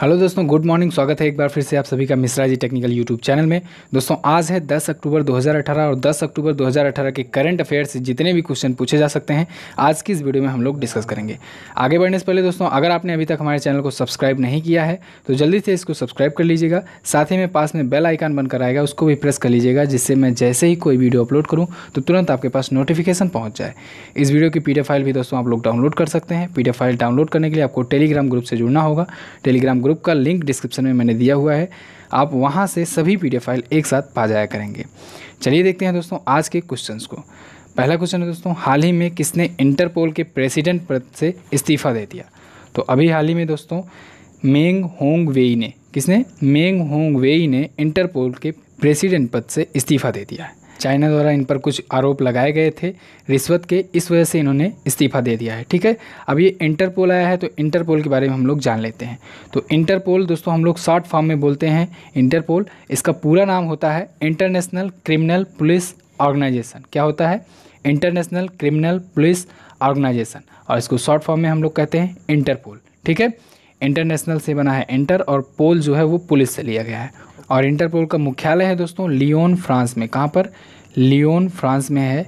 Hello दोस्तों, good morning. स्वागत है एक बार फिर से आप सभी का Mishra ji technical YouTube channel में। दोस्तों आज है 10 अक्टूबर 2018 और 10 अक्टूबर 2018 के करंट अफेयर्स से जितने भी क्वेश्चन पूछे जा सकते हैं आज की इस वीडियो में हम लोग डिस्कस करेंगे। आगे बढ़ने से पहले दोस्तों, अगर आपने अभी तक हमारे चैनल को सब्सक्राइब नहीं किया है तो जल्दी से इसको सब्सक्राइब कर लीजिएगा। साथ ही में पास में बेल आइकान बनकर आएगा, उसको भी प्रेस कर लीजिएगा, जिससे मैं जैसे ही कोई वीडियो अपलोड करूँ तो तुरंत आपके पास नोटिफिकेशन पहुँच जाए। इस वीडियो की पीडीएफ फाइल भी दोस्तों आप लोग डाउनलोड कर सकते हैं। पीडीएफ फाइल डाउनलोड करने के लिए आपको टेलीग्राम ग्रुप से जुड़ना होगा। टेलीग्राम ग्रुप का लिंक डिस्क्रिप्शन में मैंने दिया हुआ है, आप वहां से सभी पीडीएफ फाइल एक साथ पा जाया करेंगे। चलिए देखते हैं दोस्तों आज के क्वेश्चंस को। पहला क्वेश्चन है दोस्तों, हाल ही में किसने इंटरपोल के प्रेसिडेंट पद से इस्तीफा दे दिया? तो अभी हाल ही में दोस्तों मेंग होंग वेई ने इंटरपोल के प्रेसिडेंट पद से इस्तीफा दे दिया है। चाइना द्वारा इन पर कुछ आरोप लगाए गए थे रिश्वत के, इस वजह से इन्होंने इस्तीफा दे दिया है। ठीक है, अब ये इंटरपोल आया है तो इंटरपोल के बारे में हम लोग जान लेते हैं। तो इंटरपोल दोस्तों हम लोग शॉर्ट फॉर्म में बोलते हैं इंटरपोल। इसका पूरा नाम होता है इंटरनेशनल क्रिमिनल पुलिस ऑर्गेनाइजेशन। क्या होता है? इंटरनेशनल क्रिमिनल पुलिस ऑर्गेनाइजेशन, और इसको शॉर्ट फॉर्म में हम लोग कहते हैं इंटरपोल। ठीक है, इंटरनेशनल से बना है इंटर, और पोल जो है वो पुलिस से लिया गया है। और इंटरपोल का मुख्यालय है दोस्तों लियोन फ्रांस में। कहाँ पर? लियोन फ्रांस में है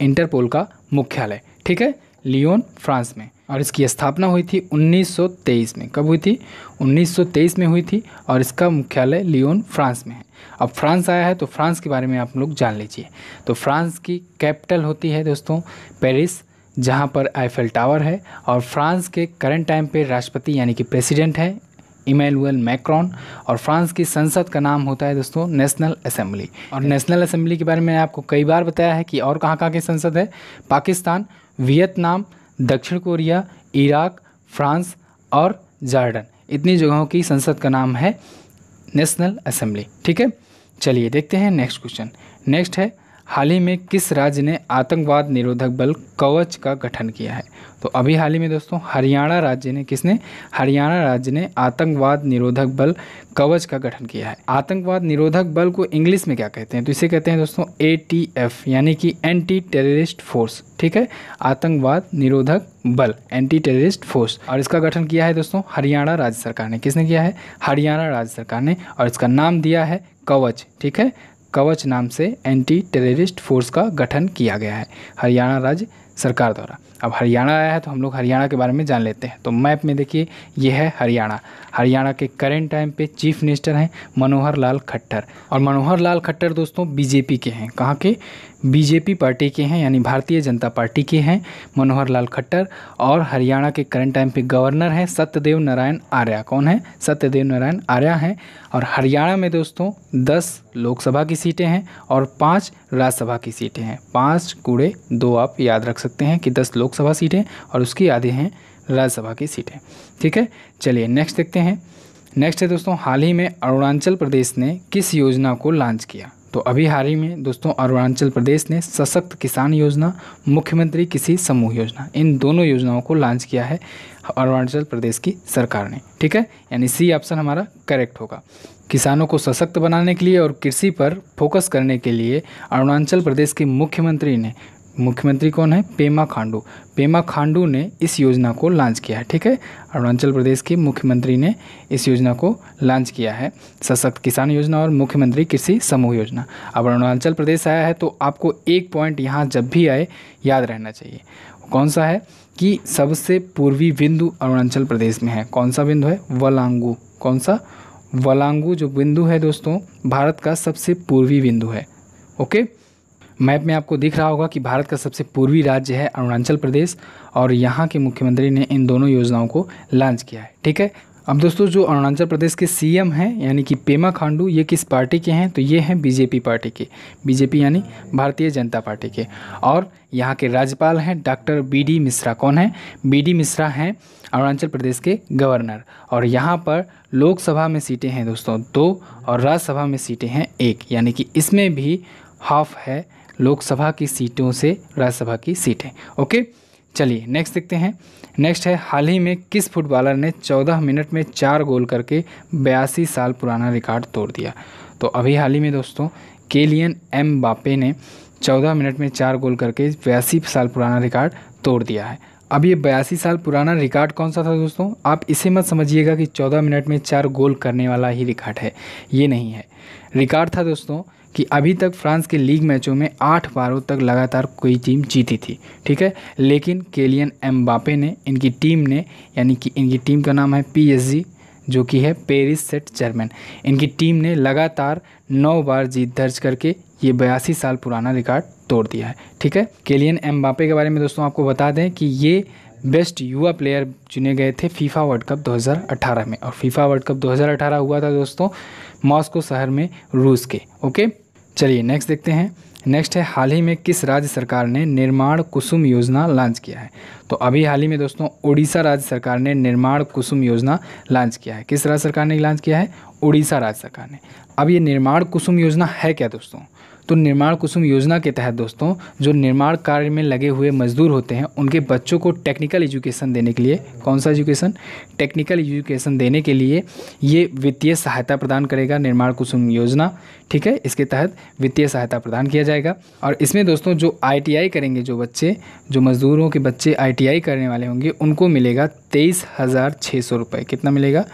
इंटरपोल का मुख्यालय। ठीक है, लियोन फ्रांस में। और इसकी स्थापना हुई थी 1923 में। कब हुई थी? 1923 में हुई थी, और इसका मुख्यालय लियोन फ्रांस में है। अब फ्रांस आया है तो फ्रांस के बारे में आप लोग जान लीजिए। तो फ्रांस की कैपिटल होती है दोस्तों पेरिस, जहाँ पर आईफेल टावर है। और फ्रांस के करंट टाइम पे राष्ट्रपति यानी कि प्रेसिडेंट है इमैनुएल मैक्रॉन। और फ्रांस की संसद का नाम होता है दोस्तों नेशनल असेंबली। और नेशनल असेंबली के बारे में आपको कई बार बताया है कि और कहाँ कहाँ की संसद है। पाकिस्तान, वियतनाम, दक्षिण कोरिया, इराक, फ्रांस और जॉर्डन, इतनी जगहों की संसद का नाम है नेशनल असेंबली। ठीक है, चलिए देखते हैं नेक्स्ट क्वेश्चन। नेक्स्ट है, हाल ही में किस राज्य ने आतंकवाद निरोधक बल कवच का गठन किया है? तो अभी हाल ही में दोस्तों हरियाणा राज्य ने आतंकवाद निरोधक बल कवच का गठन किया है। आतंकवाद निरोधक बल को इंग्लिश में क्या कहते हैं? तो इसे कहते हैं दोस्तों ATF यानी कि एंटी टेररिस्ट फोर्स। ठीक है, आतंकवाद निरोधक बल एंटी टेररिस्ट फोर्स, और इसका गठन किया है दोस्तों हरियाणा राज्य सरकार ने। किसने किया है? हरियाणा राज्य सरकार ने। और इसका नाम दिया है कवच। ठीक है, कवच नाम से एंटी टेररिस्ट फोर्स का गठन किया गया है हरियाणा राज्य सरकार द्वारा। अब हरियाणा आया है तो हम लोग हरियाणा के बारे में जान लेते हैं। तो मैप में देखिए, ये है हरियाणा। हरियाणा के करेंट टाइम पे चीफ मिनिस्टर हैं मनोहर लाल खट्टर। और मनोहर लाल खट्टर दोस्तों बीजेपी के हैं। कहाँ के? बीजेपी पार्टी के हैं, यानी भारतीय जनता पार्टी के हैं मनोहर लाल खट्टर। और हरियाणा के करंट टाइम पे गवर्नर हैं सत्यदेव नारायण आर्या। कौन है? सत्यदेव नारायण आर्या हैं। और हरियाणा में दोस्तों 10 लोकसभा की सीटें हैं और 5 राज्यसभा की सीटें हैं। 5 × 2 आप याद रख सकते हैं कि 10 लोकसभा सीटें और उसकी आधी हैं राज्यसभा की सीटें। ठीक है, चलिए नेक्स्ट देखते हैं। नेक्स्ट है दोस्तों, हाल ही में अरुणाचल प्रदेश ने किस योजना को लॉन्च किया? तो अभी हाल ही में दोस्तों अरुणाचल प्रदेश ने सशक्त किसान योजना, मुख्यमंत्री कृषि समूह योजना, इन दोनों योजनाओं को लॉन्च किया है अरुणाचल प्रदेश की सरकार ने। ठीक है, यानी सी ऑप्शन हमारा करेक्ट होगा। किसानों को सशक्त बनाने के लिए और कृषि पर फोकस करने के लिए अरुणाचल प्रदेश के मुख्यमंत्री ने, मुख्यमंत्री कौन है? पेमा खांडू। पेमा खांडू ने इस योजना को लॉन्च किया है। ठीक है, अरुणाचल प्रदेश के मुख्यमंत्री ने इस योजना को लॉन्च किया है, सशक्त किसान योजना और मुख्यमंत्री कृषि समूह योजना। अब अरुणाचल प्रदेश आया है तो आपको एक पॉइंट यहाँ जब भी आए याद रहना चाहिए। कौन सा है? कि सबसे पूर्वी बिंदु अरुणाचल प्रदेश में है। कौन सा बिंदु है? वलांगू। कौन सा? वलांगू जो बिंदु है दोस्तों भारत का सबसे पूर्वी बिंदु है। ओके, मैप में आपको दिख रहा होगा कि भारत का सबसे पूर्वी राज्य है अरुणाचल प्रदेश, और यहाँ के मुख्यमंत्री ने इन दोनों योजनाओं को लॉन्च किया है। ठीक है, अब दोस्तों जो अरुणाचल प्रदेश के सीएम हैं यानी कि पेमा खांडू, ये किस पार्टी के हैं? तो ये हैं बीजेपी पार्टी के। बीजेपी यानी भारतीय जनता पार्टी के। और यहाँ के राज्यपाल हैं डॉक्टर BD मिश्रा। कौन है? BD मिश्रा हैं अरुणाचल प्रदेश के गवर्नर। और यहाँ पर लोकसभा में सीटें हैं दोस्तों 2 और राज्यसभा में सीटें हैं 1, यानी कि इसमें भी हाफ है लोकसभा की सीटों से राज्यसभा की सीटें। ओके, चलिए नेक्स्ट देखते हैं। नेक्स्ट है, हाल ही में किस फुटबॉलर ने 14 मिनट में 4 गोल करके 82 साल पुराना रिकॉर्ड तोड़ दिया? तो अभी हाल ही में दोस्तों केलियन एमबापे ने 14 मिनट में 4 गोल करके 82 साल पुराना रिकॉर्ड तोड़ दिया है। अब ये 82 साल पुराना रिकॉर्ड कौन सा था दोस्तों, आप इसे मत समझिएगा कि 14 मिनट में 4 गोल करने वाला ही रिकॉर्ड है, ये नहीं है। रिकॉर्ड था दोस्तों कि अभी तक फ्रांस के लीग मैचों में 8 बारों तक लगातार कोई टीम जीती थी, ठीक है, लेकिन केलियन एम्बापे ने, इनकी टीम ने, यानी कि इनकी टीम का नाम है PSG जो कि है पेरिस सेंट जर्मेन, इनकी टीम ने लगातार 9 बार जीत दर्ज करके ये 82 साल पुराना रिकॉर्ड तोड़ दिया है, ठीक है। केलियन एम्बापे के बारे में दोस्तों आपको बता दें कि ये बेस्ट युवा प्लेयर चुने गए थे फीफा वर्ल्ड कप 2018 में, और फीफा वर्ल्ड कप 2018 हुआ था दोस्तों मॉस्को शहर में रूस के, ओके। चलिए नेक्स्ट देखते हैं। नेक्स्ट है, हाल ही में किस राज्य सरकार ने निर्माण कुसुम योजना लॉन्च किया है। तो अभी हाल ही में दोस्तों उड़ीसा राज्य सरकार ने निर्माण कुसुम योजना लॉन्च किया है। किस राज्य सरकार ने लॉन्च किया है? उड़ीसा राज्य सरकार ने। अब ये निर्माण कुसुम योजना है क्या दोस्तों? तो निर्माण कुसुम योजना के तहत दोस्तों जो निर्माण कार्य में लगे हुए मजदूर होते हैं उनके बच्चों को टेक्निकल एजुकेशन देने के लिए, कौन सा एजुकेशन? टेक्निकल एजुकेशन देने के लिए ये वित्तीय सहायता प्रदान करेगा निर्माण कुसुम योजना, ठीक है। इसके तहत वित्तीय सहायता प्रदान किया जाएगा। और इसमें दोस्तों जो ITI करेंगे, जो बच्चे, जो मजदूरों के बच्चे ITI करने वाले होंगे उनको मिलेगा 23,600 रुपये। कितना मिलेगा?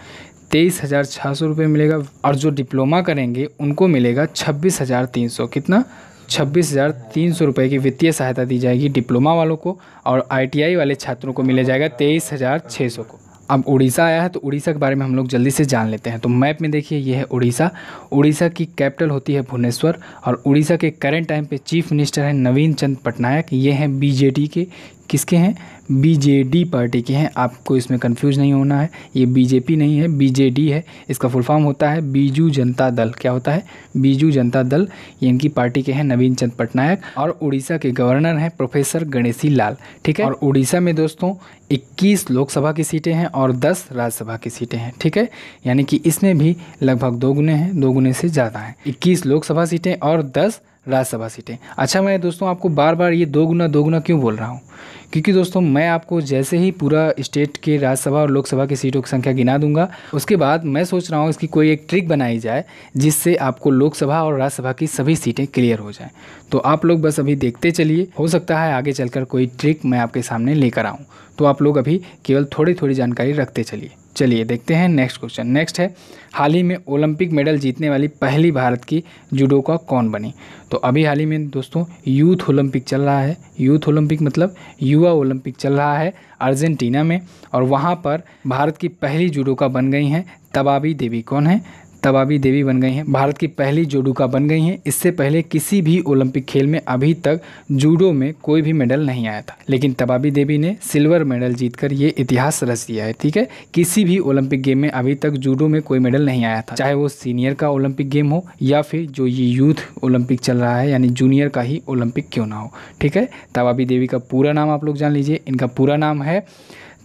23,600 रुपये मिलेगा। और जो डिप्लोमा करेंगे उनको मिलेगा 26,300। कितना? 26,300 रुपये की वित्तीय सहायता दी जाएगी डिप्लोमा वालों को, और ITI वाले छात्रों को मिले जाएगा 23,600 को। अब उड़ीसा आया है तो उड़ीसा के बारे में हम लोग जल्दी से जान लेते हैं। तो मैप में देखिए, ये है उड़ीसा। उड़ीसा की कैपिटल होती है भुवनेश्वर, और उड़ीसा के करंट टाइम पे चीफ मिनिस्टर हैं नवीन चंद्र पटनायक। ये हैं BJD के, किसके हैं? BJD पार्टी के हैं। आपको इसमें कंफ्यूज नहीं होना है, ये BJP नहीं है, BJD है। इसका फुल फॉर्म होता है बीजू जनता दल। क्या होता है? बीजू जनता दल। ये इनकी पार्टी के हैं नवीन चंद्र पटनायक, और उड़ीसा के गवर्नर हैं प्रोफेसर गणेशी लाल, ठीक है। और उड़ीसा में दोस्तों 21 लोकसभा की सीटें हैं और 10 राज्यसभा की सीटें हैं, ठीक है। यानी कि इसमें भी लगभग दोगुने हैं, दोगुने से ज़्यादा हैं। 21 लोकसभा सीटें और 10 राज्यसभा सीटें। अच्छा, मैं दोस्तों आपको बार बार ये दोगुना क्यों बोल रहा हूँ? क्योंकि दोस्तों मैं आपको जैसे ही पूरा स्टेट के राज्यसभा और लोकसभा की सीटों की संख्या गिना दूंगा, उसके बाद मैं सोच रहा हूँ इसकी कोई एक ट्रिक बनाई जाए जिससे आपको लोकसभा और राज्यसभा की सभी सीटें क्लियर हो जाएं। तो आप लोग बस अभी देखते चलिए, हो सकता है आगे चलकर कोई ट्रिक मैं आपके सामने लेकर आऊँ। तो आप लोग अभी केवल थोड़ी थोड़ी जानकारी रखते चलिए। चलिए देखते हैं नेक्स्ट क्वेश्चन। नेक्स्ट है, हाल ही में ओलंपिक मेडल जीतने वाली पहली भारत की जुडोका कौन बनी? तो अभी हाल ही में दोस्तों यूथ ओलंपिक चल रहा है। यूथ ओलंपिक मतलब युवा ओलंपिक चल रहा है अर्जेंटीना में, और वहाँ पर भारत की पहली जुडोका बन गई हैं तबाबी देवी। कौन है? तबाबी देवी बन गई हैं, भारत की पहली जुडोका बन गई हैं। इससे पहले किसी भी ओलंपिक खेल में अभी तक जूडो में कोई भी मेडल नहीं आया था, लेकिन तबाबी देवी ने सिल्वर मेडल जीतकर ये इतिहास रच दिया है, ठीक है। किसी भी ओलंपिक गेम में अभी तक जूडो में कोई मेडल नहीं आया था, चाहे वो सीनियर का ओलंपिक गेम हो या फिर जो ये यूथ ओलंपिक चल रहा है यानी जूनियर का ही ओलंपिक क्यों ना हो, ठीक है। तबाबी देवी का पूरा नाम आप लोग जान लीजिए। इनका पूरा नाम है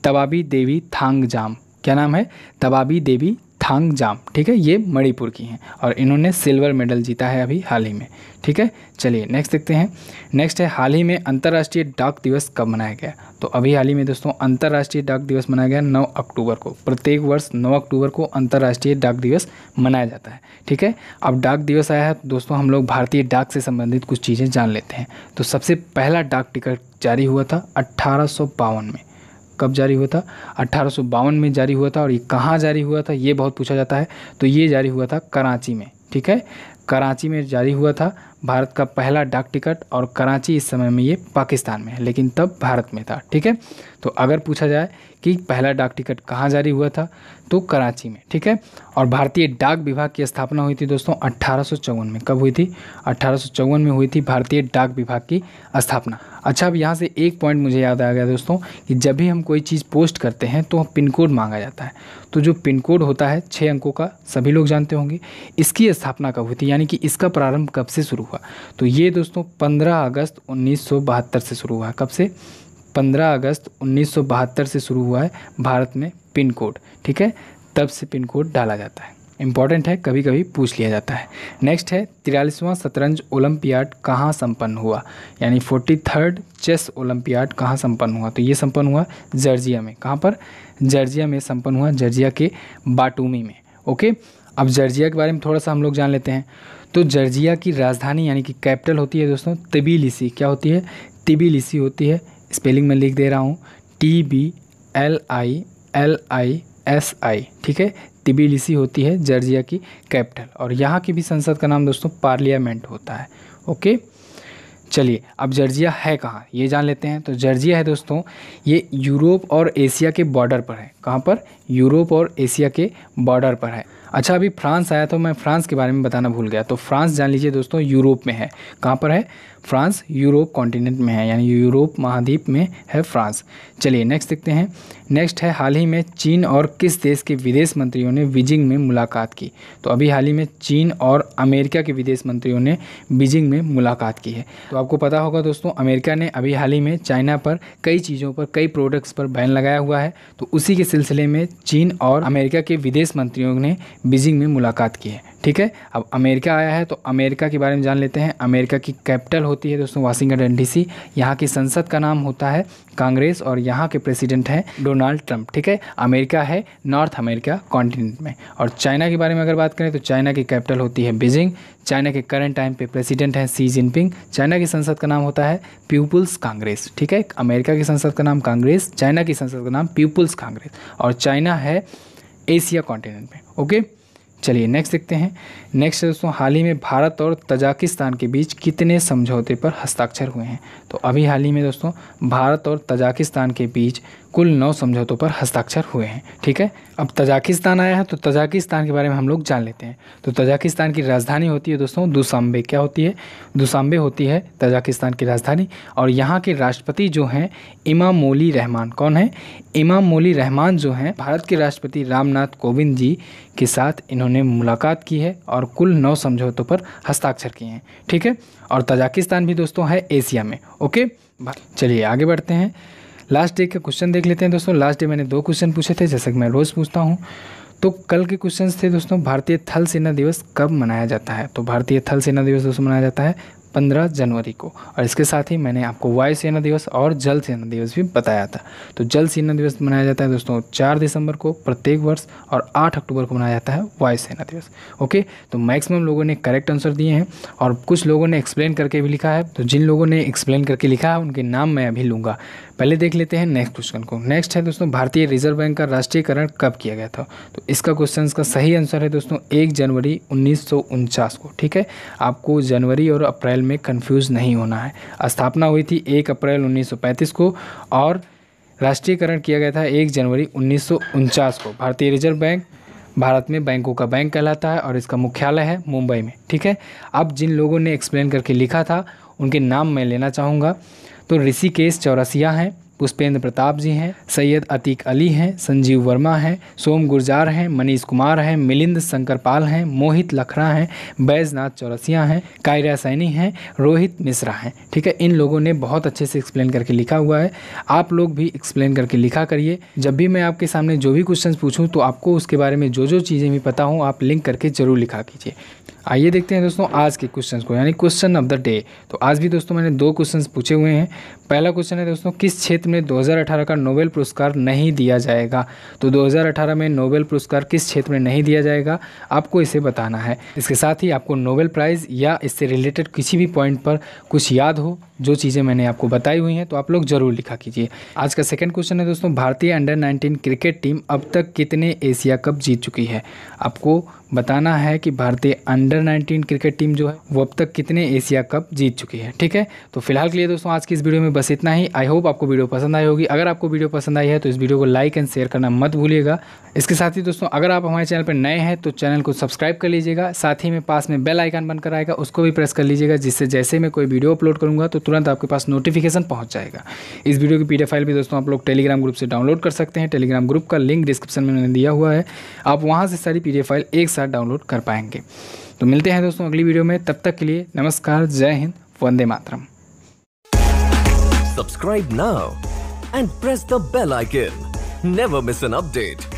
तबाबी देवी थांगजाम। क्या नाम है? तबाबी देवी थांगजाम, ठीक है। ये मणिपुर की हैं और इन्होंने सिल्वर मेडल जीता है अभी हाल ही में, ठीक है। चलिए नेक्स्ट देखते हैं। नेक्स्ट है, हाल ही में अंतर्राष्ट्रीय डाक दिवस कब मनाया गया? तो अभी हाल ही में दोस्तों अंतर्राष्ट्रीय डाक दिवस मनाया गया 9 अक्टूबर को। प्रत्येक वर्ष 9 अक्टूबर को अंतर्राष्ट्रीय डाक दिवस मनाया जाता है, ठीक है। अब डाक दिवस आया है तो दोस्तों हम लोग भारतीय डाक से संबंधित कुछ चीज़ें जान लेते हैं। तो सबसे पहला डाक टिकट जारी हुआ था 1852 में। कब जारी हुआ था? 1852 में जारी हुआ था। और ये कहाँ जारी हुआ था ये बहुत पूछा जाता है, तो ये जारी हुआ था कराची में, ठीक है। कराची में जारी हुआ था भारत का पहला डाक टिकट, और कराची इस समय में ये पाकिस्तान में है लेकिन तब भारत में था, ठीक है। तो अगर पूछा जाए कि पहला डाक टिकट कहाँ जारी हुआ था तो कराची में, ठीक है। और भारतीय डाक विभाग की स्थापना हुई थी दोस्तों 1854 में। कब हुई थी? 1854 में हुई थी भारतीय डाक विभाग की स्थापना। अच्छा, अब यहाँ से एक पॉइंट मुझे याद आ गया दोस्तों कि जब भी हम कोई चीज़ पोस्ट करते हैं तो पिन कोड मांगा जाता है, तो जो पिन कोड होता है 6 अंकों का, सभी लोग जानते होंगे, इसकी स्थापना कब हुई थी यानी कि इसका प्रारंभ कब से शुरू हुआ? तो ये दोस्तों 15 अगस्त 1972 से शुरू हुआ। कब से? 15 अगस्त 1972 से शुरू हुआ है भारत में पिन कोड, ठीक है। तब से पिन कोड डाला जाता है। इम्पॉर्टेंट है, कभी कभी पूछ लिया जाता है। नेक्स्ट है, 43वां शतरंज ओलंपियाड कहाँ संपन्न हुआ यानी 43rd चेस ओलंपियाड कहाँ संपन्न हुआ? तो ये संपन्न हुआ जॉर्जिया में। कहाँ पर? जॉर्जिया में संपन्न हुआ, जॉर्जिया के बाटूमी में, ओके। अब जॉर्जिया के बारे में थोड़ा सा हम लोग जान लेते हैं। तो जॉर्जिया की राजधानी यानी कि कैपिटल होती है दोस्तों तबिलिसी। क्या होती है? तबिलिसी होती है। स्पेलिंग में लिख दे रहा हूँ TBLILISI, ठीक है। तबिलिसी होती है जॉर्जिया की कैपिटल। और यहाँ की भी संसद का नाम दोस्तों पार्लियामेंट होता है। ओके, चलिए अब जॉर्जिया है कहाँ ये जान लेते हैं। तो जॉर्जिया है दोस्तों, ये यूरोप और एशिया के बॉर्डर पर है। कहाँ पर? यूरोप और एशिया के बॉर्डर पर है। अच्छा, अभी फ्रांस आया तो मैं फ्रांस के बारे में बताना भूल गया। तो फ्रांस जान लीजिए दोस्तों यूरोप में है। कहाँ पर है फ्रांस? यूरोप कॉन्टिनेंट में है, यानी यूरोप महाद्वीप में है फ्रांस। चलिए नेक्स्ट देखते हैं। नेक्स्ट है, हाल ही में चीन और किस देश के विदेश मंत्रियों ने बीजिंग में मुलाकात की? तो अभी हाल ही में चीन और अमेरिका के विदेश मंत्रियों ने बीजिंग में मुलाकात की है। तो आपको पता होगा दोस्तों अमेरिका ने अभी हाल ही में चाइना पर कई चीज़ों पर, कई प्रोडक्ट्स पर बैन लगाया हुआ है। तो उसी के सिलसिले में चीन और अमेरिका के विदेश मंत्रियों ने बीजिंग में मुलाकात की है, ठीक है। अब अमेरिका आया है तो अमेरिका के बारे में जान लेते हैं। अमेरिका की कैपिटल होती है दोस्तों वाशिंगटन DC। यहाँ की संसद का नाम होता है कांग्रेस और यहाँ के प्रेसिडेंट हैं डोनाल्ड ट्रंप, ठीक है। अमेरिका है नॉर्थ अमेरिका कॉन्टिनेंट में। और चाइना के बारे में अगर बात करें तो चाइना की कैपिटल होती है बीजिंग। चाइना के करंट टाइम पे प्रेसिडेंट हैं शी जिनपिंग। चाइना की संसद का नाम होता है पीपुल्स कांग्रेस, ठीक है। अमेरिका की संसद का नाम कांग्रेस, चाइना की संसद का नाम पीपुल्स कांग्रेस। और चाइना है एशिया कॉन्टिनेंट में। ओके, चलिए नेक्स्ट देखते हैं। नेक्स्ट दोस्तों, हाल ही में भारत और तजाकिस्तान के बीच कितने समझौते पर हस्ताक्षर हुए हैं? तो अभी हाल ही में दोस्तों भारत और तजाकिस्तान के बीच कुल 9 समझौतों पर हस्ताक्षर हुए हैं, ठीक है। अब तजाकिस्तान आया है तो तजाकिस्तान के बारे में हम लोग जान लेते हैं। तो तजाकिस्तान की राजधानी होती है दोस्तों दुशांबे। क्या होती है? दुशांबे होती है तजाकिस्तान की राजधानी। और यहाँ के राष्ट्रपति जो हैं इमामोली रहमान। कौन है? इमामोली रहमान जो हैं भारत के राष्ट्रपति रामनाथ कोविंद जी के साथ इन्होंने मुलाकात की है और कुल 9 समझौतों पर हस्ताक्षर किए हैं, ठीक है। और तजाकिस्तान भी दोस्तों है एशिया में। ओके, चलिए आगे बढ़ते हैं। लास्ट डे के क्वेश्चन देख लेते हैं दोस्तों। लास्ट डे मैंने 2 क्वेश्चन पूछे थे जैसा कि मैं रोज़ पूछता हूं। तो कल के क्वेश्चंस थे दोस्तों, भारतीय थल सेना दिवस कब मनाया जाता है? तो भारतीय थल सेना दिवस दोस्तों मनाया जाता है 15 जनवरी को। और इसके साथ ही मैंने आपको वायु सेना दिवस और जल सेना दिवस भी बताया था। तो जल सेना दिवस मनाया जाता है दोस्तों 4 दिसंबर को प्रत्येक वर्ष और 8 अक्टूबर को मनाया जाता है वायु सेना दिवस। ओके, तो मैक्सिमम लोगों ने करेक्ट आंसर दिए हैं और कुछ लोगों ने एक्सप्लेन करके भी लिखा है। तो जिन लोगों ने एक्सप्लेन करके लिखा है उनके नाम मैं अभी लूँगा। पहले देख लेते हैं नेक्स्ट क्वेश्चन को। नेक्स्ट है दोस्तों, भारतीय रिजर्व बैंक का राष्ट्रीयकरण कब किया गया था? तो इसका क्वेश्चन का सही आंसर है दोस्तों 1 जनवरी 1949 को, ठीक है। आपको जनवरी और अप्रैल में कंफ्यूज नहीं होना है। स्थापना हुई थी 1 अप्रैल 1935 को और राष्ट्रीयकरण किया गया था 1 जनवरी 1949 को। भारतीय रिजर्व बैंक भारत में बैंकों का बैंक कहलाता है और इसका मुख्यालय है मुंबई में, ठीक है। अब जिन लोगों ने एक्सप्लेन करके लिखा था उनके नाम मैं लेना चाहूँगा। तो ऋषिकेश चौरसिया हैं, पुष्पेंद्र प्रताप जी हैं, सैयद अतीक अली हैं, संजीव वर्मा हैं, सोम गुर्जार हैं, मनीष कुमार हैं, मिलिंद शंकरपाल हैं, मोहित लखरा हैं, बैजनाथ चौरसिया हैं, कायरा सैनी हैं, रोहित मिश्रा हैं, ठीक है। इन लोगों ने बहुत अच्छे से एक्सप्लेन करके लिखा हुआ है। आप लोग भी एक्सप्लेन करके लिखा करिए। जब भी मैं आपके सामने जो भी क्वेश्चन पूछूँ तो आपको उसके बारे में जो जो चीज़ें भी पता हों आप लिंक करके ज़रूर लिखा कीजिए। आइए देखते हैं दोस्तों आज के क्वेश्चंस को, यानी क्वेश्चन ऑफ द डे। तो आज भी दोस्तों मैंने 2 क्वेश्चंस पूछे हुए हैं। पहला क्वेश्चन है दोस्तों, किस क्षेत्र में 2018 का नोबेल पुरस्कार नहीं दिया जाएगा? तो 2018 में नोबेल पुरस्कार किस क्षेत्र में नहीं दिया जाएगा आपको इसे बताना है। इसके साथ ही आपको नोबेल प्राइज़ या इससे रिलेटेड किसी भी पॉइंट पर कुछ याद हो, जो चीज़ें मैंने आपको बताई हुई हैं तो आप लोग ज़रूर लिखा कीजिए। आज का सेकंड क्वेश्चन है दोस्तों, भारतीय अंडर-19 क्रिकेट टीम अब तक कितने एशिया कप जीत चुकी है? आपको बताना है कि भारतीय अंडर-19 क्रिकेट टीम जो है वो अब तक कितने एशिया कप जीत चुकी है, ठीक है। तो फिलहाल के लिए दोस्तों आज की इस वीडियो में बस इतना ही। आई होप आपको वीडियो पसंद आई होगी। अगर आपको वीडियो पसंद आई है तो इस वीडियो को लाइक एंड शेयर करना मत भूलिएगा। इसके साथ ही दोस्तों अगर आप हमारे चैनल पर नए हैं तो चैनल को सब्सक्राइब कर लीजिएगा। साथ ही में पास में बेल आइकन बनकर आएगा उसको भी प्रेस कर लीजिएगा, जिससे जैसे मैं कोई वीडियो अपलोड करूँगा तो तुरंत आपके पास नोटिफिकेशन पहुँच जाएगा। इस वीडियो की PDF फाइल भी दोस्तों आप लोग टेलीग्राम ग्रुप से डाउनलोड कर सकते हैं। टेलीग्राम ग्रुप का लिंक डिस्क्रिप्शन में मैंने दिया हुआ है, आप वहाँ से सारी PDF फाइल एक साथ डाउनलोड कर पाएंगे। तो मिलते हैं दोस्तों अगली वीडियो में, तब तक के लिए नमस्कार, जय Hind, Vande Mataram. Subscribe now and press the bell icon. Never miss an update.